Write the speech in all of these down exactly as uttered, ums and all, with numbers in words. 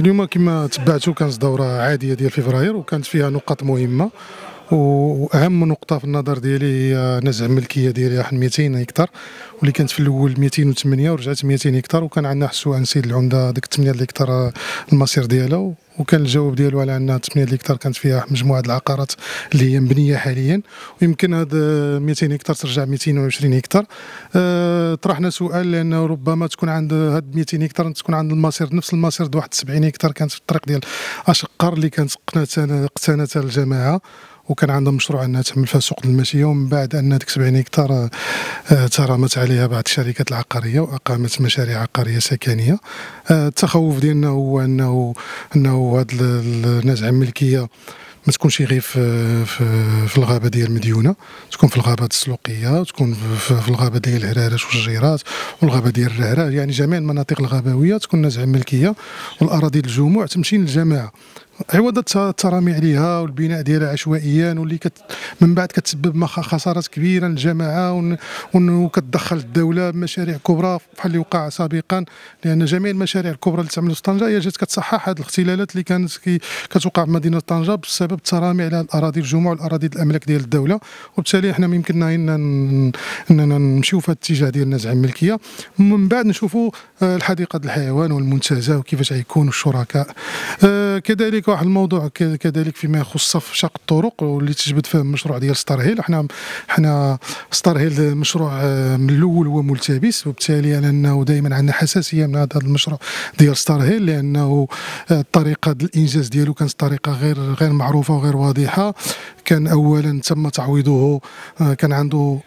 اليوم كما تبعتوا كانت دورة عادية ديال فبراير وكانت فيها نقاط مهمة، واهم نقطة في النظر ديالي هي نزع الملكية ديالي واحد مئتين هكتار، واللي كانت في الاول مئتين وثمانية ورجعت مئتين هكتار، وكان عندنا حسو عن سيد العمدة ديك ثمانية هكتار المصير ديالها، وكان الجواب ديالو على ان ثمانية هكتار كانت فيها مجموعه د العقارات اللي هي مبنيه حاليا، ويمكن هاد مئتين هكتار ترجع مئتين وعشرين هكتار. أه طرحنا سؤال لانه ربما تكون عند هاد مئتين هكتار تكون عند المصير نفس المصير د واحد سبعين هكتار كانت في الطريق ديال اشقر اللي كانت قتنتها الجماعه، وكان عندها مشروع انها تعمل فيها سوق الماشيه، ومن بعد ان ديك سبعين هكتار ترامت عليها بعض الشركات العقاريه واقامت مشاريع عقاريه سكنيه. التخوف ديالنا هو انه انه هذا النزع الملكيه ما تكونش غير في, في, في الغابه ديال مديونه، تكون في الغابه السلوقيه، تكون في, في الغابه ديال الهرارش والجيرات والغابه ديال الرهره، يعني جميع المناطق الغابويه تكون نزع الملكيه، والاراضي الجموع تمشي للجماعه عوض الترامي عليها والبناء ديالها عشوائيا، واللي كت من بعد كتسبب خسارات كبيره للجماعه، وكتدخل الدوله بمشاريع كبرى بحال اللي وقع سابقا، لان جميع المشاريع الكبرى اللي تعملوا في طنجه هي جات كتصحح هذه الاختلالات اللي كانت كتوقع بمدينه طنجه بسبب الترامي على الاراضي الجموع والاراضي الاملاك ديال الدوله، وبالتالي احنا ما يمكننا اننا نمشيو في الاتجاه ديال نزع الملكيه، ومن بعد نشوفوا الحديقه ديال الحيوان والمنتزه وكيفاش غيكونوا الشركاء. كذلك واحد الموضوع كذلك فيما يخص شق الطرق واللي تجبد فيه المشروع ديال ستارهيل، حنا حنا ستارهيل مشروع من الاول هو ملتبس، وبالتالي لانه دائما عندنا حساسيه من هذا المشروع ديال ستارهيل، لانه الطريقه ديال الانجاز ديالو كانت طريقه غير غير معروفه وغير واضحه. كان اولا تم تعويضه، كان عنده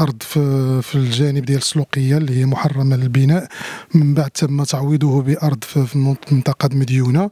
ارض في, في الجانب ديال السلوقيه اللي هي محرمه للبناء، من بعد تم تعويضه بارض في منطقه مديونه.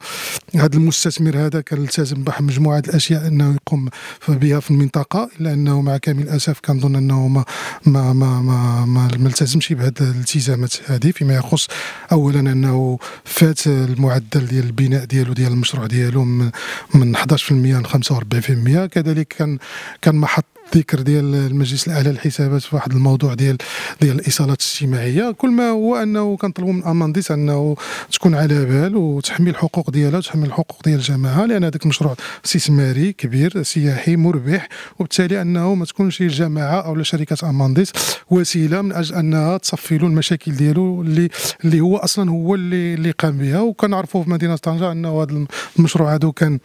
هذا المستثمر هذا كان التزم بواحد مجموعه الاشياء انه يقوم بها في المنطقه، الا انه مع كامل الاسف كنظن انه ما ما ما ما, ما التزمش بهذه الالتزامات هذه، فيما يخص اولا انه فات المعدل ديال البناء ديالو ديال المشروع ديالو من, من احد عشر بالمئة ل خمسة وأربعين بالمئة. كذلك كان كان محط ذكر ديال المجلس الاعلى للحسابات في واحد الموضوع ديال ديال الايصالات الاجتماعيه. كل ما هو انه كنطلبوا من امانديس انه تكون على بال وتحمي الحقوق ديالها وتحمي الحقوق ديال الجماعه، لان هذاك مشروع استثماري كبير سياحي مربح، وبالتالي انه ما تكونش الجماعه او لا شركه امانديس وسيله من اجل انها تصفي له المشاكل ديالو اللي اللي هو اصلا هو اللي اللي قام بها. وكنعرفوا في مدينه طنجه انه هذا المشروع هذا كان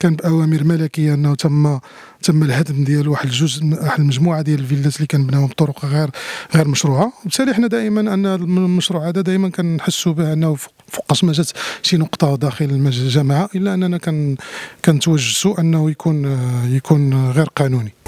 كان باوامر ملكيه انه تم تم الهدم ديال واحد الجزء واحد المجموعه ديال الفيلات اللي كنبناوهم بطرق غير غير مشروعه، وبالتالي حنا دائما ان المشروع هذا دائما كنحسوا به انه فوقاش ما جات شي نقطه داخل الجماعه، الا اننا كنتوجسوا انه يكون يكون غير قانوني.